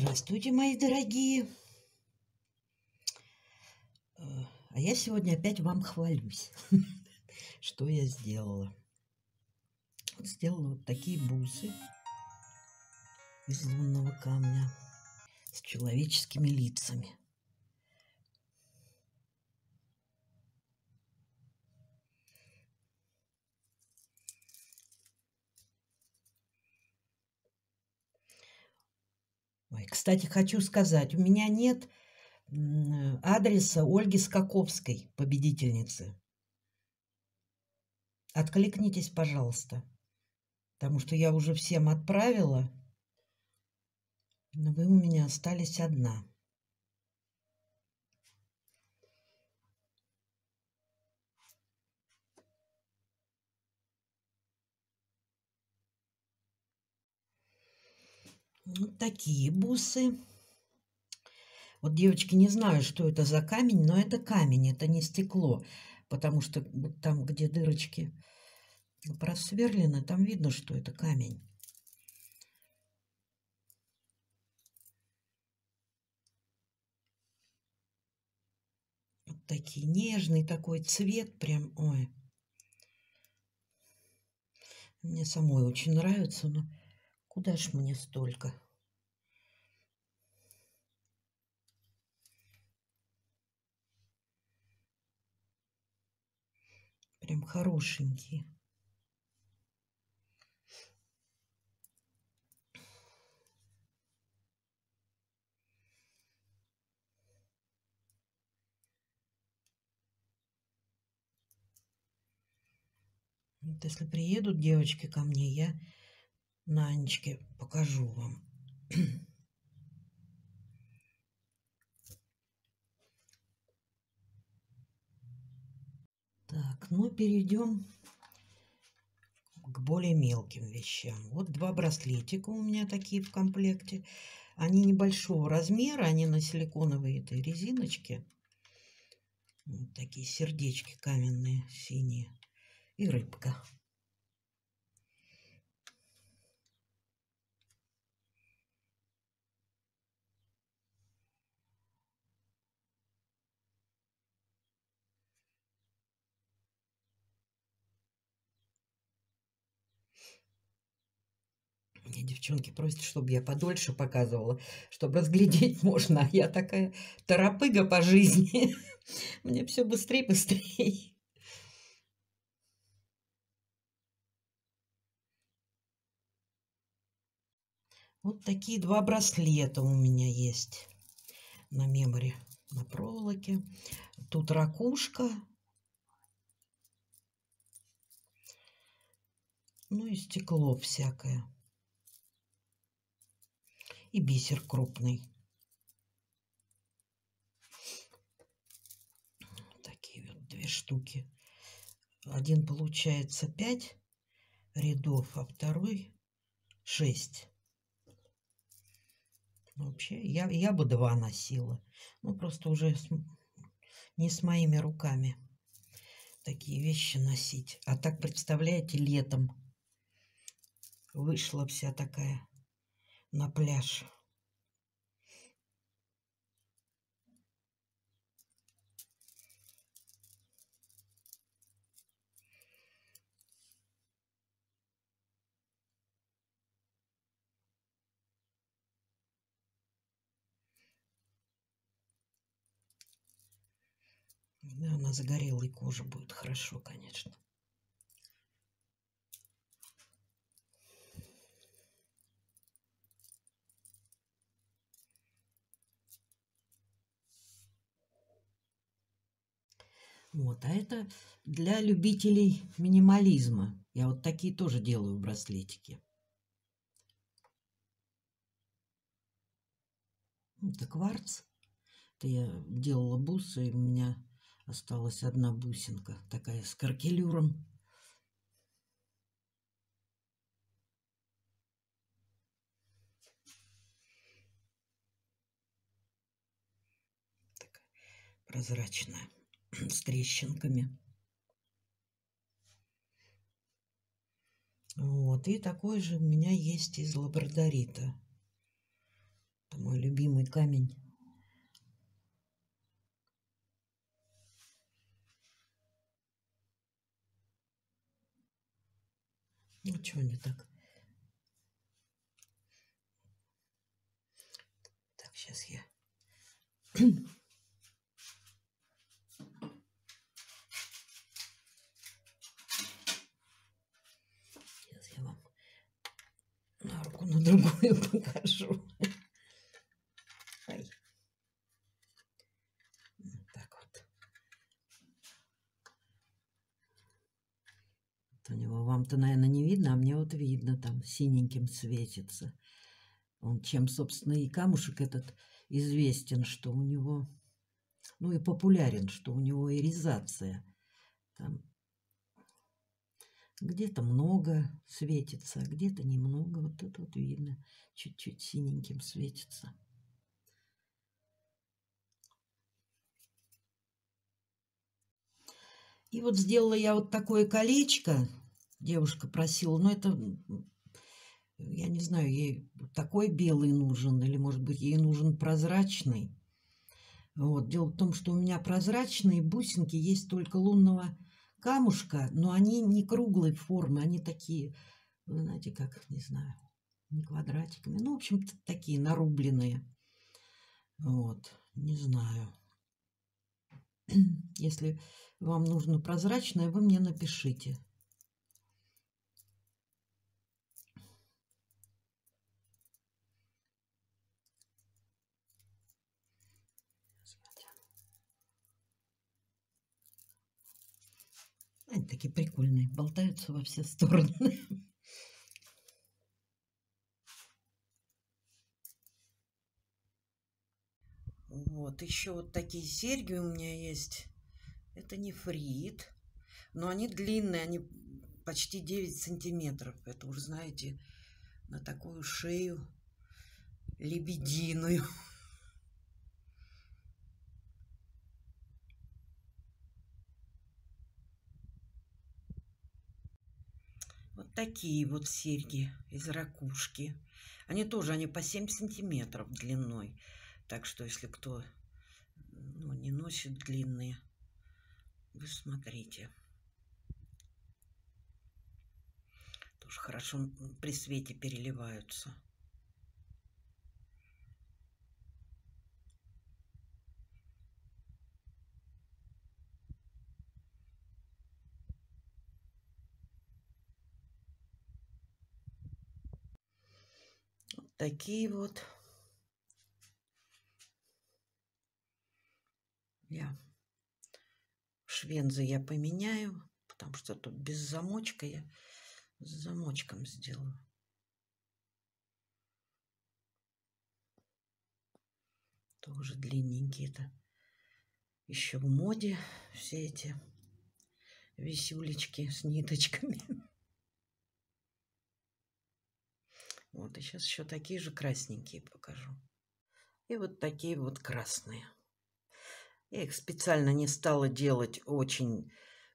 Здравствуйте, мои дорогие! А я сегодня опять вам хвалюсь, что я сделала. Сделала вот такие бусы из лунного камня с человеческими лицами. Кстати, хочу сказать, у меня нет адреса Ольги Скаковской, победительницы. Откликнитесь, пожалуйста, потому что я уже всем отправила, но вы у меня остались одна. Вот такие бусы. Вот, девочки, не знаю, что это за камень, но это камень, это не стекло, потому что вот там, где дырочки просверлены, там видно, что это камень. Вот такие, нежный такой цвет, прям, ой. Мне самой очень нравится, но... Куда ж мне столько? Прям хорошенькие. Вот если приедут девочки ко мне, я... на Анечке покажу вам. Так, ну перейдем к более мелким вещам. Вот два браслетика у меня такие в комплекте. Они небольшого размера, они на силиконовой этой резиночке. Вот такие сердечки каменные, синие. И рыбка. Девчонки просят, чтобы я подольше показывала, чтобы разглядеть можно. Я такая торопыга по жизни. Мне все быстрее. Вот такие два браслета у меня есть на мемори, на проволоке. Тут ракушка. Ну и стекло всякое. И бисер крупный. Такие вот две штуки. Один получается 5 рядов, а второй 6. Вообще, я бы 2 носила. Ну, просто уже не с моими руками такие вещи носить. А так, представляете, летом вышла вся такая... на пляж. Да, на загорелой коже будет хорошо, конечно. Вот, а это для любителей минимализма. Я вот такие тоже делаю браслетики. Это кварц. Это я делала бусы, и у меня осталась одна бусинка, такая с каркелюром. Такая прозрачная. С трещинками. Вот. И такой же у меня есть из лабрадорита. мой любимый камень. Ничего не так. Так, сейчас я вам на руку, на другую покажу. Ай. Вот так вот. Вот у него вам-то, наверное, не видно, а мне вот видно, там синеньким светится. Он чем, собственно, и камушек этот известен, что у него, ну и популярен, что у него иризация. Там где-то много светится, а где-то немного. Вот это вот видно, чуть-чуть синеньким светится. И вот сделала я вот такое колечко. Девушка просила, но это... Я не знаю, ей такой белый нужен, или, может быть, ей нужен прозрачный. Вот. Дело в том, что у меня прозрачные бусинки есть только лунного камушка, но они не круглой формы, они такие, знаете, как, не знаю, не квадратиками. Ну, в общем-то, такие нарубленные. Вот, не знаю. Если вам нужно прозрачное, вы мне напишите. Они такие прикольные, болтаются во все стороны. Вот, еще вот такие серьги у меня есть. Это нефрит. Но они длинные, они почти 9 сантиметров. Это уже, знаете, на такую шею лебединую. Такие вот серьги из ракушки. Они тоже, они по 7 сантиметров длиной. Так что, если кто, ну, не носит длинные, вы смотрите. Тоже хорошо при свете переливаются. Такие вот я швензы я поменяю, потому что тут без замочка, я с замочком сделаю. Тоже длинненькие, это еще в моде все эти висюлечки с ниточками. Вот, и сейчас еще такие же красненькие покажу. И вот такие вот красные. Я их специально не стала делать очень,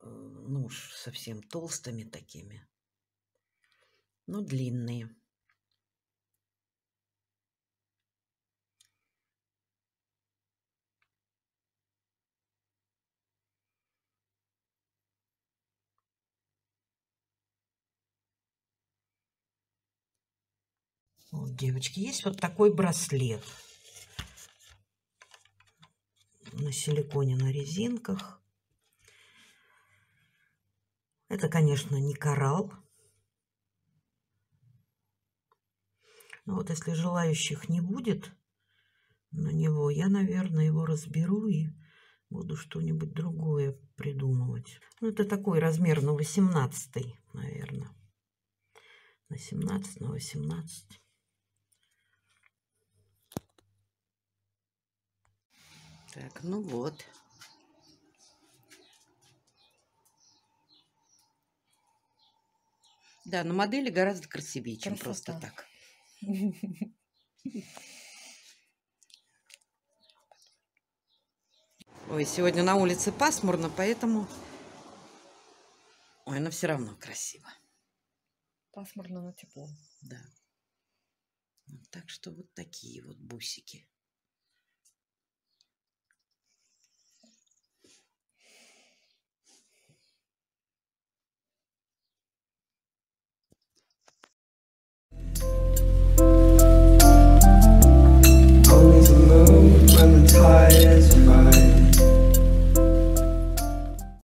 ну, совсем толстыми такими. Но длинные. Вот, девочки, есть вот такой браслет на силиконе, на резинках. Это, конечно, не коралл. Но вот если желающих не будет на него, я, наверное, его разберу и буду что-нибудь другое придумывать. Ну, это такой размер на 18, наверное. На 17, на 18. Так, ну вот. Да, но модели гораздо красивее, чем красота. Просто так. Ой, сегодня на улице пасмурно, поэтому... Ой, но все равно красиво. Пасмурно, но тепло. Да. Так что вот такие вот бусики.